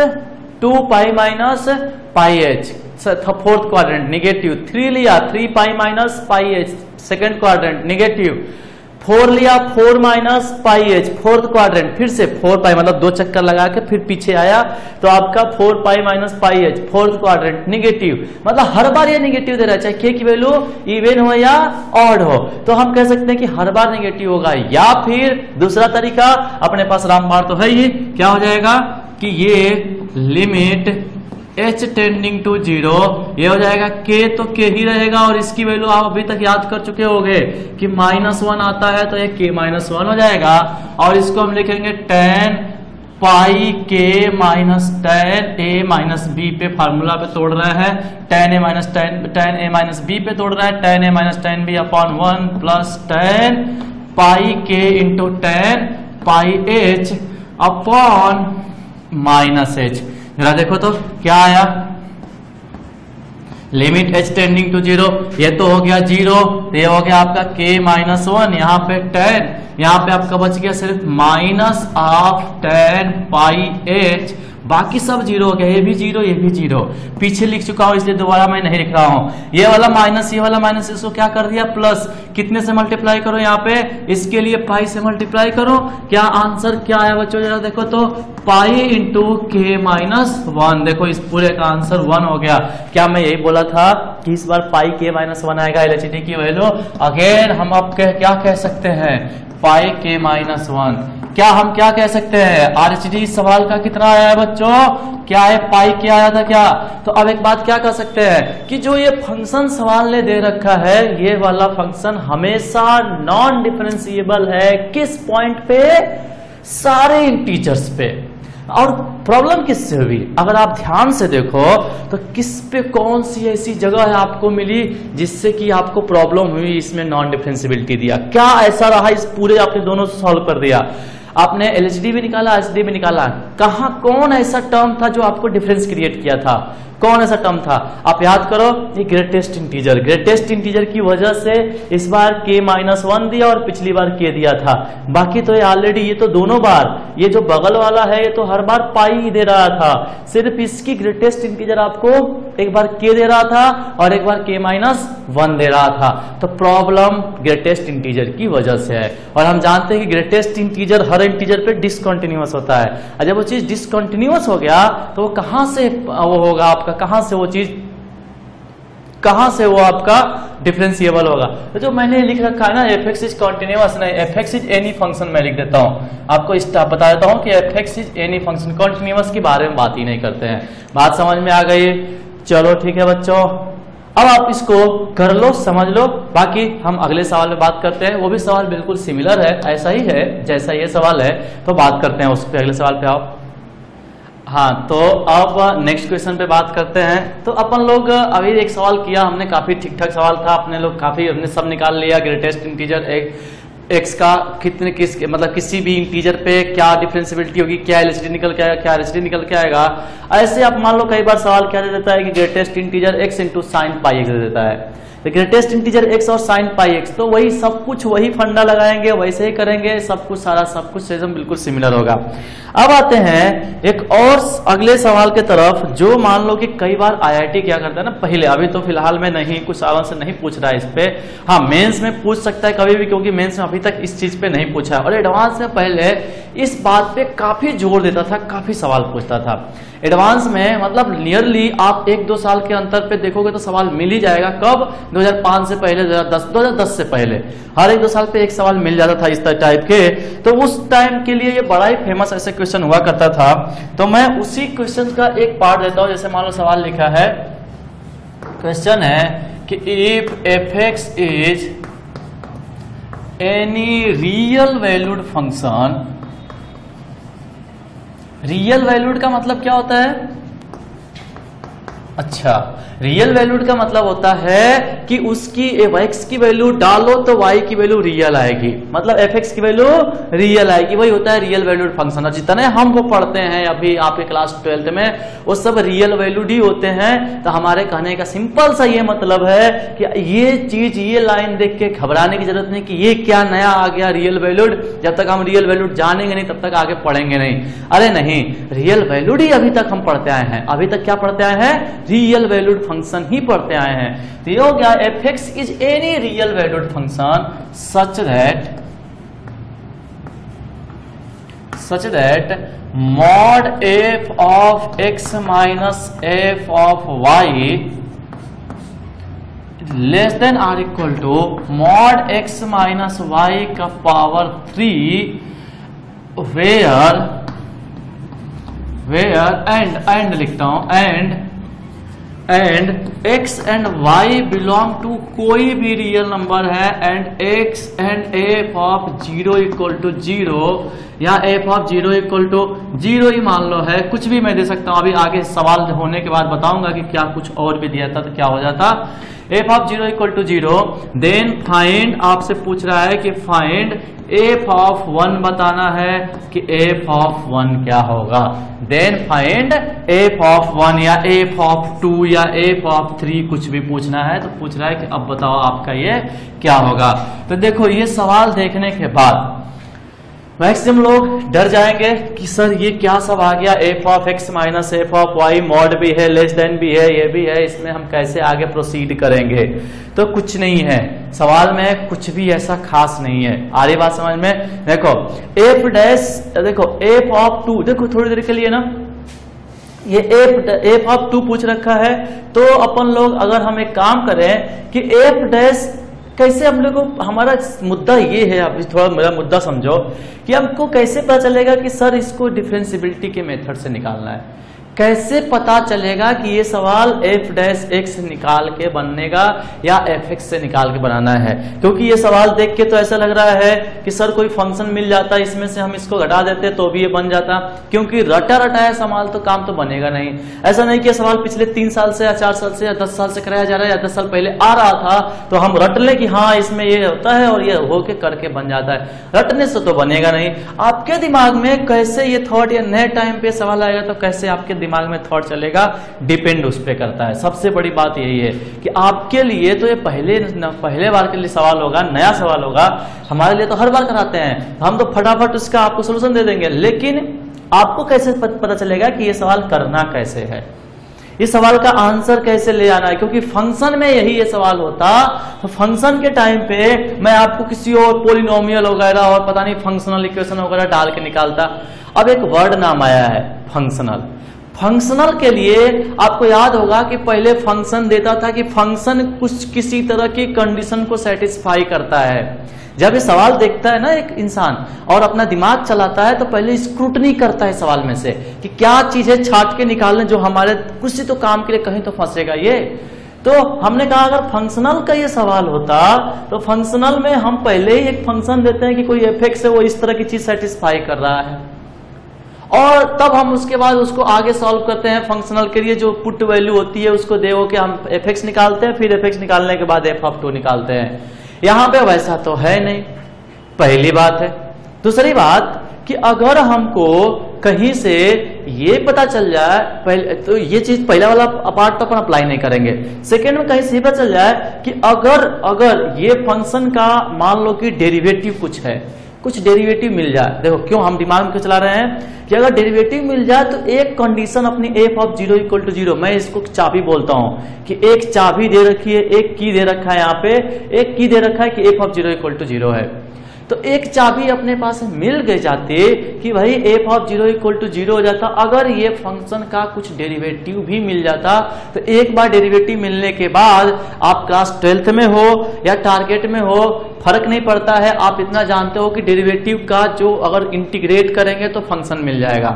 pi H fourth quadrant negative. 3 लिया 3 pi minus pi H second quadrant negative. 4 लिया 4 minus pi H fourth quadrant, फिर से 4 पाई मतलब 2 चक्कर लगा के फिर पीछे आया तो आपका 4 pi minus pi H fourth quadrant negative, मतलब हर बार ये निगेटिव दे रहा है, चाहे k की वैल्यू इवन हो या ऑड हो, तो हम कह सकते हैं कि हर बार निगेटिव होगा। या फिर दूसरा तरीका अपने पास रामबाण तो है ही, क्या हो जाएगा कि ये limit h tending to zero, ये हो जाएगा k तो k ही रहेगा और इसकी वैल्यू आप अभी तक याद कर चुके होंगे कि -1 आता है तो ये k -1 हो जाएगा और इसको हम लिखेंगे tan पाई के minus tan a minus b पे, फार्मूला पे तोड़ रहा है, tan a माइनस b पे तोड़ रहा है, tan a minus tan b upon 1 plus tan pi k into tan pi h upon minus h। जरा देखो तो क्या आया, limit h tending to zero, ये तो हो गया जीरो, ये हो गया आपका k-1, यहाँ पे tan, यहाँ पे आपका बच गया सिर्फ minus of tan pi h, बाकी सब जीरो हो गया, ये भी जीरो, ये भी जीरो। पीछे लिख चुका हूं इसलिए दोबारा मैं नहीं लिख रहा हूं, ये वाला माइनस इसको क्या कर दिया प्लस, कितने से मल्टीप्लाई करो, यहाँ पे इसके लिए पाई से मल्टीप्लाई करो, क्या आंसर क्या आया बच्चों, जरा देखो तो पाई इंटू के माइनस 1, देखो इस पूरे का आंसर 1 हो गया। क्या मैं यही बोला था कि इस बार पाई के -1 आएगा, एलएचडी की वैल्यू अगेन हम अब क्या कह सकते हैं, पाई के -1। क्या हम क्या कह सकते हैं, आरएचडी इस सवाल का कितना आया है बच्चों, क्या है पाई के आया था क्या, तो अब एक बात क्या कर सकते हैं कि जो ये फंक्शन सवाल ने दे रखा है, ये वाला फंक्शन हमेशा नॉन डिफरेंशिएबल है, किस पॉइंट पे, सारे इंटीजर्स पे। और प्रॉब्लम किससे हुई, अगर आप ध्यान से देखो तो किस पे कौन सी ऐसी जगह है आपको मिली जिससे कि आपको प्रॉब्लम हुई, इसमें नॉन डिफरेंसिबिलिटी दिया, क्या ऐसा रहा, इस पूरे आपने दोनों सॉल्व कर दिया, आपने एलएचडी भी निकाला, एचडी भी निकाला, कहाँ कौन ऐसा टर्म था जो आपको डिफरेंस क्रिएट किया था, कौन ऐसा टर्म था, आप याद करो, ये ग्रेटेस्ट इंटीजर, ग्रेटेस्ट इंटीजर की वजह से इस बार k-1 दिया और पिछली बार k दिया था, बाकी तो ये ऑलरेडी, ये तो दोनों बार, ये जो बगल वाला है ये तो हर बार पाई ही दे रहा था, सिर्फ इसकी ग्रेटेस्ट इंटीजर आपको एक बार k दे रहा था और एक बार k-1 दे रहा था, तो प्रॉब्लम ग्रेटेस्ट इंटीजर की वजह से है। और हम जानते हैं कि ग्रेटेस्ट इंटीजर हर इंटीजर पे डिसकंटिन्यूअस होता है, और जब वो चीज डिसकंटिन्यूअस हो गया तो वो कहां से वो होगा आपका, कहां से वो चीज, कहां से वो आपका डिफरेंशिएबल होगा, तो जो मैंने लिख रखा है ना एफएक्स इज कंटीन्यूअस, नहीं एफएक्स इज एनी फंक्शन मैं लिख देता हूं, आपको बता देता हूं कि f x is any function, continuous के बारे में बात ही नहीं करते हैं। बात समझ में आ गई, चलो ठीक है बच्चों, अब आप इसको कर लो, समझ लो, बाकी हम अगले सवाल में बात करते हैं, वो भी सवाल बिल्कुल सिमिलर है, ऐसा ही है जैसा ये सवाल है, तो बात करते हैं उस पर, अगले सवाल पे आओ। हाँ, तो अब नेक्स्ट क्वेश्चन पे बात करते हैं। तो अपन लोग अभी एक सवाल किया हमने, काफी ठीक ठाक सवाल था, अपने लोग काफी हमने सब निकाल लिया। ग्रेटेस्ट इंटीजर एक्स का कितने किस मतलब किसी भी इंटीजर पे क्या डिफरेंसिबिलिटी होगी, क्या एलसीडी निकल के आएगा, क्या आरएसडी निकल के आएगा। ऐसे आप मान लो कई बार सवाल क्या दे देता है कि greatest integer x into sine pi x दे देता है। तो ग्रेटेस्ट इंटीजर एक्स और साइन पाई एक्स, तो वही सब कुछ, वही फंडा लगाएंगे, वैसे ही करेंगे, सब कुछ सारा सब कुछ सेजम बिल्कुल सिमिलर होगा। अब आते हैं एक और अगले सवाल के तरफ, जो मान लो कि कई बार आईआईटी क्या करता है ना, पहले अभी तो फिलहाल में नहीं, कुछ सालों से नहीं पूछ रहा है इस पे। हाँ, मेंस में पूछ सकता है कभी भी, क्योंकि मेंस में अभी तक इस चीज पे नहीं पूछा है। और एडवांस में पहले इस बात पे काफी जोर देता था, काफी सवाल पूछता था एडवांस में। मतलब नियरली आप एक दो साल के अंतर पे देखोगे तो सवाल मिल ही जाएगा। कब? 2005 से पहले, 2010 से पहले हर एक दो साल पे एक सवाल मिल जाता था इस टाइप के। तो उस टाइम के लिए ये बड़ा ही फेमस ऐसे क्वेश्चन हुआ करता था। तो मैं उसी क्वेश्चन का एक पार्ट देता हूं। जैसे मान लो सवाल लिखा है, क्वेश्चन है कि if f x is any real valued function. Real valued का मतलब क्या होता है? अच्छा, रियल वैल्यूड का मतलब होता है कि उसकी एक्स की वैल्यू डालो तो वाई की वैल्यू रियल आएगी, मतलब एफएक्स की वैल्यू रियल आएगी। वही होता है रियल वैल्यूड फंक्शन। और जितने हम वो पढ़ते हैं अभी आपके क्लास 12th में, वो सब रियल वैल्यूड ही होते हैं। तो हमारे कहने का सिंपल सा ये मतलब है कि ये चीज, ये लाइन देख के घबराने की जरूरत नहीं कि ये क्या नया आ गया रियल वैल्यूड। जब तक हम रियल वैल्यूड जानेंगे नहीं तब तक आगे पढ़ेंगे नहीं। अरे नहीं, रियल वैल्यूड ही अभी तक हम पढ़ते आए हैं। अभी तक क्या पढ़ते आए हैं? रियल वैल्यूड फंक्शन ही पढ़ते आए हैं। तो ये हो गया F x is any real valued function such that mod F of x minus F of Y less than or equal to mod x minus Y का पावर 3 वेयर एंड लिखता हूं and x and y belong to कोई भी real number है and x and f of 0 equal to 0 या f of 0 equal to 0 ही मान लो है, कुछ भी मैं दे सकता हूं। अभी आगे सवाल होने के बाद बताऊंगा कि क्या कुछ और भी दिया था तो क्या हो जाता। f of 0 equal to 0 then find, आपसे पूछ रहा है कि फाइंड f ऑफ 1 बताना है कि f ऑफ 1 क्या होगा। देन फाइंड f ऑफ 1 या f ऑफ 2 या f ऑफ 3 कुछ भी पूछना है। तो पूछ रहा है कि अब बताओ आपका ये क्या होगा। तो देखो ये सवाल देखने के बाद मैक्सिमम लोग डर जाएंगे कि सर ये क्या सब आ गया, F of x minus F of Y, mod भी है, लेस देन भी है, ये भी है, इसमें हम कैसे आगे प्रोसीड करेंगे। तो कुछ नहीं है सवाल में, कुछ भी ऐसा खास नहीं है। आ रही बात समझ में? देखो एफ डैश, देखो एफ ऑफ टू, देखो थोड़ी देर के लिए ना ये एफ ऑफ टू पूछ रखा है। तो अपन लोग अगर हम एक काम करें कि एफ डैश कैसे हम लोगों, हमारा मुद्दा ये है, अभी थोड़ा मेरा मुद्दा समझो कि हमको कैसे पता चलेगा कि सर इसको डिफरेंसिबिलिटी के मेथड से निकालना है। कैसे पता चलेगा कि ये सवाल एफ डैश एक्स निकाल के बनेगा या एफ एक्स से निकाल के बनाना है? क्योंकि ये सवाल देख के तो ऐसा लग रहा है कि सर कोई फंक्शन मिल जाता, इसमें से हम इसको घटा देते तो भी ये बन जाता, क्योंकि रटा रटाया सवाल तो काम तो बनेगा नहीं। ऐसा नहीं कि सवाल पिछले 3 साल से या 4 साल से या 10 साल से कराया जा रहा है या 10 साल पहले आ रहा था, तो हम रट लें कि हाँ इसमें ये होता है और ये होके करके बन जाता है। रटने से तो बनेगा नहीं। आपके दिमाग में कैसे ये थॉट, या नए टाइम पे सवाल आएगा तो कैसे आपके दिमाग में थॉट चलेगा, डिपेंड उस पे करता है। सबसे बड़ी बात यही है कि आपके लिए तो ये पहले बार के लिए सवाल होगा, नया सवाल होगा। हमारे लिए तो हर बार कराते हैं, हम तो फटाफट उसका आपको सलूशन दे देंगे। लेकिन आपको कैसे पता चलेगा कि ये सवाल करना कैसे है, इस सवाल का आंसर कैसे ले आना है? क्योंकि फंक्शन में यही ये सवाल होता तो फंक्शन के टाइम पे मैं आपको किसी और पॉलिनोमियल वगैरह और पता नहीं फंक्शनल इक्वेशन वगैरह डाल के निकालता। अब एक वर्ड नाम आया है फंक्शनल। फंक्शनल के लिए आपको याद होगा कि पहले फंक्शन देता था कि फंक्शन कुछ किसी तरह की कंडीशन को सेटिस्फाई करता है। जब ये सवाल देखता है ना एक इंसान और अपना दिमाग चलाता है तो पहले स्क्रूटनी करता है सवाल में से कि क्या चीजें छाट के निकालने जो हमारे कुछ तो काम के लिए कहीं तो फंसेगा ये। तो हमने कहा अगर फंक्शनल का ये सवाल होता तो फंक्शनल में हम पहले ही एक फंक्शन देते हैं कि कोई एफेक्ट है वो इस तरह की चीज सेटिस्फाई कर रहा है और तब हम उसके बाद उसको आगे सॉल्व करते हैं फंक्शनल के लिए जो पुट वैल्यू होती है उसको दे के हम एफएक्स निकालते हैं, फिर एफएक्स निकालने के बाद एफ ऑफ टू निकालते हैं। यहाँ पे वैसा तो है नहीं, पहली बात है। दूसरी बात कि अगर हमको कहीं से ये पता चल जाए तो ये चीज पहला वाला पार्ट तो अपन अप्लाई नहीं करेंगे। सेकेंड में कहीं से पता चल जाए कि अगर ये फंक्शन का मान लो कि डेरिवेटिव कुछ डेरिवेटिव मिल जाए, देखो क्यों हम दिमाग में क्यों चला रहे हैं कि अगर डेरिवेटिव मिल जाए तो एक कंडीशन अपनी f ऑफ 0 इक्वल टू 0, मैं इसको चाबी बोलता हूं कि एक चाबी दे रखी है, एक की दे रखा है, यहाँ पे एक की दे रखा है कि f ऑफ 0 इक्वल टू 0 है। तो एक चाबी अपने पास मिल गई जाती कि भाई f ऑफ 0 इक्वल टू 0 हो जाता अगर ये फंक्शन का कुछ डेरिवेटिव भी मिल जाता। तो एक बार डेरिवेटिव मिलने के बाद आप क्लास 12th में हो या टारगेट में हो फर्क नहीं पड़ता है, आप इतना जानते हो कि डेरिवेटिव का जो अगर इंटीग्रेट करेंगे तो फंक्शन मिल जाएगा,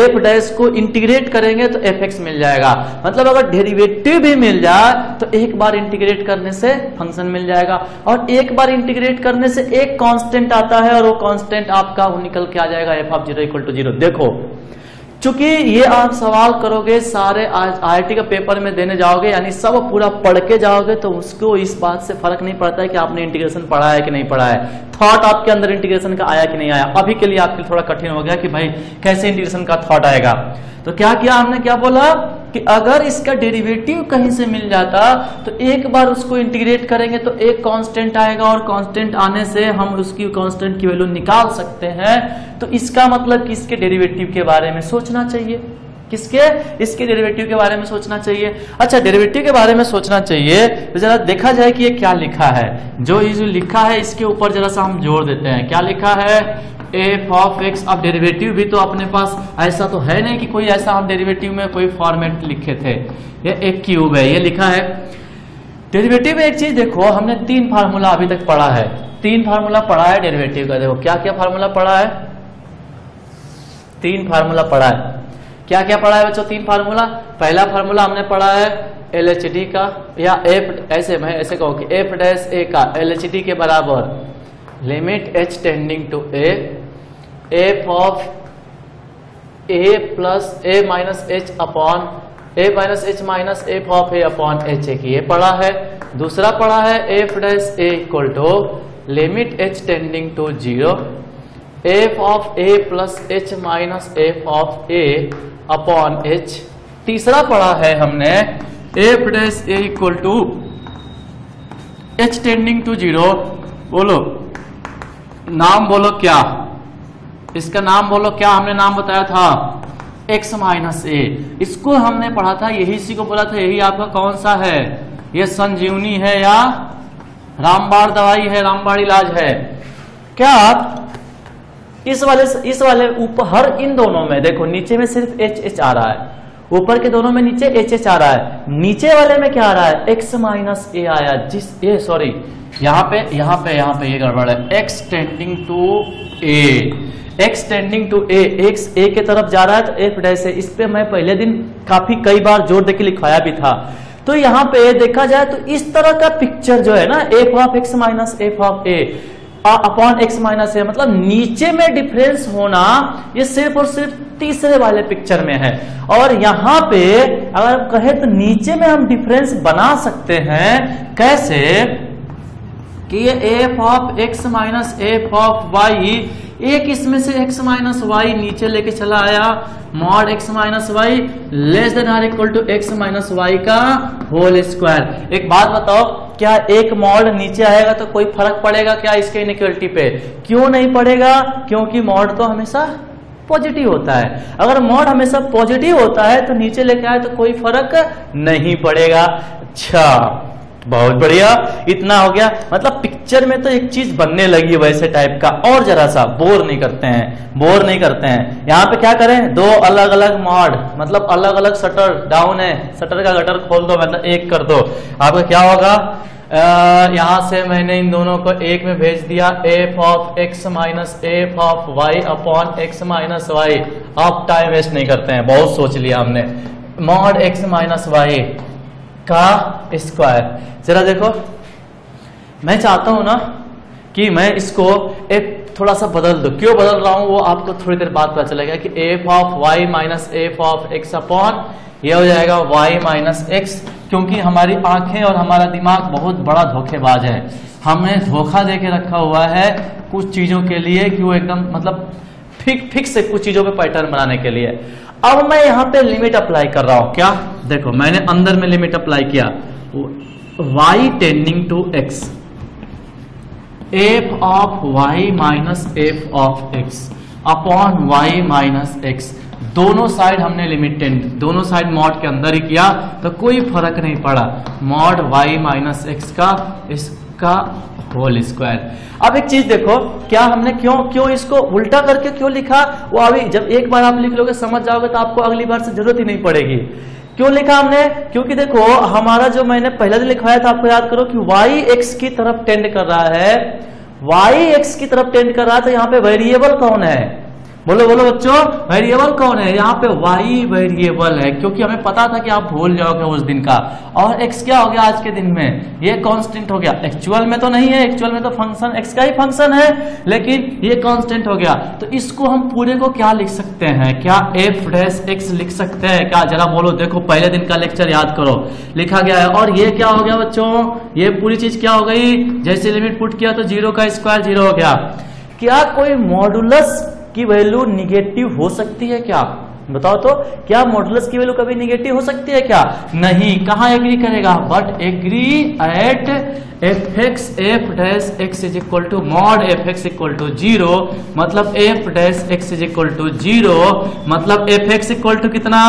f डैश को इंटीग्रेट करेंगे तो fx मिल जाएगा। मतलब अगर डेरिवेटिव भी मिल जाए तो एक बार इंटीग्रेट करने से फंक्शन मिल जाएगा, और एक बार इंटीग्रेट करने से एक कांस्टेंट आता है और वो कांस्टेंट आपका वो निकल के आ जाएगा f ऑफ 0 इक्वल टू 0। देखो चूंकि ये आप सवाल करोगे सारे IIT का पेपर में देने जाओगे यानी सब पूरा पढ़ के जाओगे तो उसको इस बात से फर्क नहीं पड़ता है कि आपने इंटीग्रेशन पढ़ा है कि नहीं पढ़ा है, थॉट आपके अंदर इंटीग्रेशन का आया कि नहीं आया। अभी के लिए आपके लिए थोड़ा कठिन हो गया कि भाई कैसे इंटीग्रेशन का थॉट आएगा। तो क्या किया हमने, क्या बोला कि अगर इसका डेरिवेटिव कहीं से मिल जाता तो एक बार उसको इंटीग्रेट करेंगे तो एक कांस्टेंट आएगा और कांस्टेंट आने से हम उसकी कांस्टेंट की वैल्यू निकाल सकते हैं। तो इसका मतलब कि इसके डेरिवेटिव के बारे में सोचना चाहिए, किसके, इसके डेरिवेटिव के बारे में सोचना चाहिए। अच्छा डेरिवेटिव के बारे में सोचना चाहिए तो जरा देखा जाए कि ये क्या लिखा है, जो ये जो लिखा है इसके ऊपर जरा सा हम जोर देते हैं। क्या लिखा है, f ऑफ x। अब डेरिवेटिव भी तो अपने पास ऐसा तो है नहीं कि कोई ऐसा हम डेरिवेटिव में कोई फॉर्मेट लिखे थे, ये एक क्यूब है ये लिखा है डेरिवेटिव में। एक चीज देखो हमने तीन फार्मूला अभी तक पढ़ा है, तीन फार्मूला पढ़ा है डेरिवेटिव का। देखो क्या क्या फार्मूला पढ़ा है, तीन फार्मूला पढ़ा है। क्या क्या पढ़ा है बच्चों, तीन फार्मूला। पहला फार्मूला हमने पढ़ा है LHD का या f, ऐसे मैं ऐसे कहूँ कि f डैश a का LHD के बराबर limit h tending to a f of a plus a minus h upon a minus h minus f of a upon h एक ये पढ़ा है। दूसरा पढ़ा है f dash a equal to limit h tending to 0 f of a plus h minus f of a upon h। तीसरा पढ़ा है हमने f dash a equal to h tending to 0, बोलो नाम, बोलो क्या इसका नाम, बोलो क्या हमने नाम बताया था, x माइनस a। इसको हमने पढ़ा था, यही इसी को बोला था, यही आपका कौन सा है, ये संजीवनी है या रामबाण दवाई है, रामबाण इलाज है। क्या इस वाले ऊपर हर इन दोनों में देखो नीचे में सिर्फ एच एच आ रहा है, ऊपर के दोनों में नीचे एच एच आ रहा है, नीचे वाले में क्या आ रहा है, x माइनस ए आया, जिस ए सॉरी यहाँ पे ये गड़बड़ है, x tending to a, x tending to a, x a के तरफ जा रहा है तो f डैश है। इस पे मैं पहले दिन कई बार जोर देके लिखवाया भी था। तो यहाँ पे देखा जाए तो इस तरह का पिक्चर जो है ना f of x minus f of a upon x minus a, मतलब नीचे में डिफरेंस होना ये सिर्फ और सिर्फ तीसरे वाले पिक्चर में है। और यहाँ पे अगर आप कहें तो नीचे में हम डिफरेंस बना सकते हैं कैसे, कि ये f of x minus f of y, एक इसमें से x माइनस वाई नीचे लेके चला आया, mod x minus Y less than or equal to x minus Y का होल स्क्वायर। एक बात बताओ, क्या एक मॉड नीचे आएगा तो कोई फर्क पड़ेगा क्या इसके इनइक्वालिटी पे? क्यों नहीं पड़ेगा, क्योंकि मॉड तो हमेशा पॉजिटिव होता है। अगर मॉड हमेशा पॉजिटिव होता है तो नीचे लेके आए तो कोई फर्क नहीं पड़ेगा। अच्छा बहुत बढ़िया, इतना हो गया। मतलब पिक्चर में तो एक चीज बनने लगी वैसे टाइप का। और जरा सा बोर नहीं करते हैं। यहाँ पे क्या करें, दो अलग अलग मॉड मतलब अलग अलग शटर डाउन है, शटर का गटर खोल दो मतलब एक कर दो। आपका क्या होगा, यहाँ से मैंने इन दोनों को एक में भेज दिया, f of x minus f of y upon x minus Y. आप टाइम वेस्ट नहीं करते हैं, बहुत सोच लिया हमने। मॉड x माइनस वाई का स्क्वायर, जरा देखो मैं चाहता हूं ना कि मैं इसको एक थोड़ा सा बदल दो। क्यों बदल रहा हूं वो आपको थोड़ी देर बाद पता चलेगा कि F of Y minus F of x upon यह हो जाएगा वाई माइनस एक्स, क्योंकि हमारी आंखें और हमारा दिमाग बहुत बड़ा धोखेबाज है। हमने धोखा दे के रखा हुआ है कुछ चीजों के लिए कि वो एकदम मतलब फिक्स से कुछ चीजों पे पैटर्न बनाने के लिए। अब मैं यहाँ पे लिमिट अप्लाई कर रहा हूं। क्या देखो, मैंने अंदर में लिमिट अप्लाई किया y tending to x, f of y minus F of x upon y minus x. दोनों साइड हमने लिमिट दोनों साइड मॉड के अंदर ही किया तो कोई फर्क नहीं पड़ा। मॉड y माइनस एक्स का इसका होल स्क्वायर। अब एक चीज देखो, क्या हमने क्यों इसको उल्टा करके क्यों लिखा वो अभी जब एक बार आप लिख लोगे समझ जाओगे तो आपको अगली बार से जरूरत ही नहीं पड़ेगी। क्यों लिखा हमने? क्योंकि देखो हमारा जो मैंने पहले दिन लिखवाया था आपको याद करो कि y x की तरफ टेंड कर रहा है, y x की तरफ टेंड कर रहा है तो यहाँ पे वेरिएबल कौन है? बोलो बोलो बच्चों, वेरिएबल कौन है? यहाँ पे y वेरिएबल है, क्योंकि हमें पता था कि आप भूल जाओगे उस दिन का। और x क्या हो गया आज के दिन में? ये कांस्टेंट हो गया। एक्चुअल में तो नहीं है, एक्चुअल में तो फंक्शन x का ही फंक्शन है, लेकिन ये कांस्टेंट हो गया। तो इसको हम पूरे को क्या लिख सकते हैं? क्या f डैश x लिख सकते हैं क्या? जरा बोलो, देखो पहले दिन का लेक्चर याद करो लिखा गया है। और ये क्या हो गया बच्चों, ये पूरी चीज क्या हो गई? जैसे लिमिट पुट किया तो जीरो का स्क्वायर जीरो हो गया। क्या कोई मॉडुलस की वैल्यू निगेटिव हो सकती है क्या? बताओ तो, क्या मॉडुलस की वैल्यू कभी निगेटिव हो सकती है क्या? नहीं। कहां एग्री करेगा? But agree at F x F dash x is equal to mod F x equal to zero, मतलब F dash x is equal to zero, मतलब एफ एक्स इक्वल टू कितना?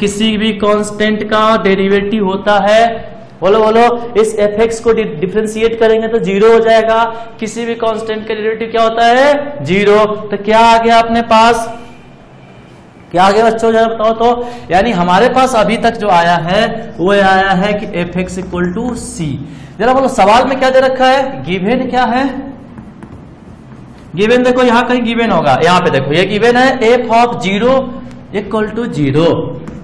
किसी भी कांस्टेंट का डेरिवेटिव होता है, बोलो बोलो, इस एफ एक्स को डिफ्रेंशिएट करेंगे तो जीरो हो जाएगा। किसी भी कांस्टेंट का डेरिवेटिव क्या होता है? जीरो। तो क्या आ गया अपने पास? क्या आ गया बच्चों जरा बताओ तो? यानी हमारे पास अभी तक जो आया है वो आया है कि एफ एक्स इक्वल टू सी। जरा बोलो सवाल में क्या दे रखा है? गिवेन क्या है? गिवेन देखो यहाँ कहीं गिवेन होगा, यहाँ पे देखो ये गिवेन है F of zero equal to zero.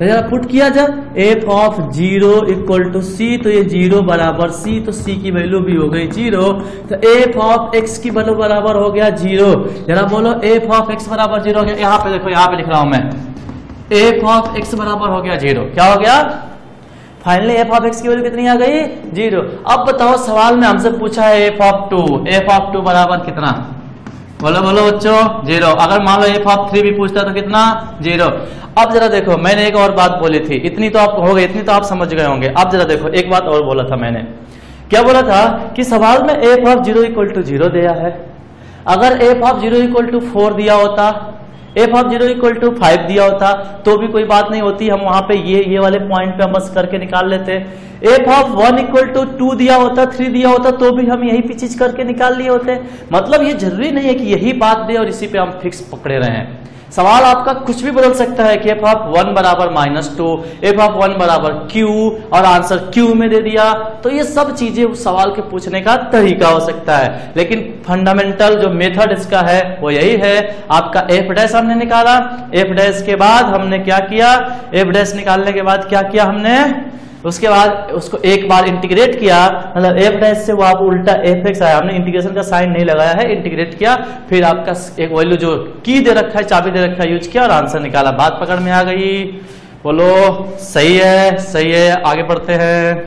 Put किया जब f of zero equal to सी तो ये जीरो बराबर सी, तो सी की वैल्यू भी हो गई जीरो। तो एफ ऑफ एक्स की वैल्यू बराबर हो गया जीरो। जरा बोलो एफ ऑफ एक्स बराबर जीरो हो गया। यहाँ पे देखो, यहाँ पे लिख रहा हूं मैं एफ ऑफ एक्स बराबर हो गया जीरो। क्या हो गया? फाइनली एफ ऑफ एक्स की वैल्यू कितनी आ गई? जीरो। अब बताओ सवाल में हमसे पूछा है एफ ऑफ टू बराबर कितना? बोलो बोलो बच्चों, जीरो। अगर मान लो एफ ऑफ थ्री भी पूछता तो कितना? जीरो। अब जरा देखो, मैंने एक और बात बोली थी, इतनी तो आप हो गई, इतनी तो आप समझ गए होंगे। अब जरा देखो एक बात और बोला था मैंने, क्या बोला था कि सवाल में F of zero equal to zero दिया है। अगर F of zero equal to 4 दिया होता, F of zero equal to 5 दिया होता तो भी कोई बात नहीं होती, हम वहां पे ये वाले पॉइंट पे हम बस करके निकाल लेते। एफ ऑफ 1 इक्वल टू 2 दिया होता, 3 दिया होता तो भी हम यही चीज करके निकाल लिए होते। मतलब ये जरूरी नहीं है कि यही बात दे और इसी पे हम फिक्स पकड़े रहे हैं। सवाल आपका कुछ भी बदल सकता है कि एफ ऑफ 1 बराबर -2, एफ ऑफ 1 बराबर q और आंसर q में दे दिया, तो ये सब चीजें उस सवाल के पूछने का तरीका हो सकता है। लेकिन फंडामेंटल जो मेथड इसका है वो यही है आपका। एफ डैश हमने निकाला, एफ डैश के बाद हमने क्या किया? एफ डैश निकालने के बाद क्या किया हमने? उसके बाद उसको एक बार इंटीग्रेट किया, मतलब एफ डैश से वो आप उल्टा एफ एक्स आया, हमने इंटीग्रेशन का साइन नहीं लगाया है, इंटीग्रेट किया, फिर आपका एक वैल्यू जो की दे रखा है, चाबी दे रखा है, यूज किया और आंसर निकाला। बात पकड़ में आ गई? बोलो सही है, सही है। आगे बढ़ते हैं।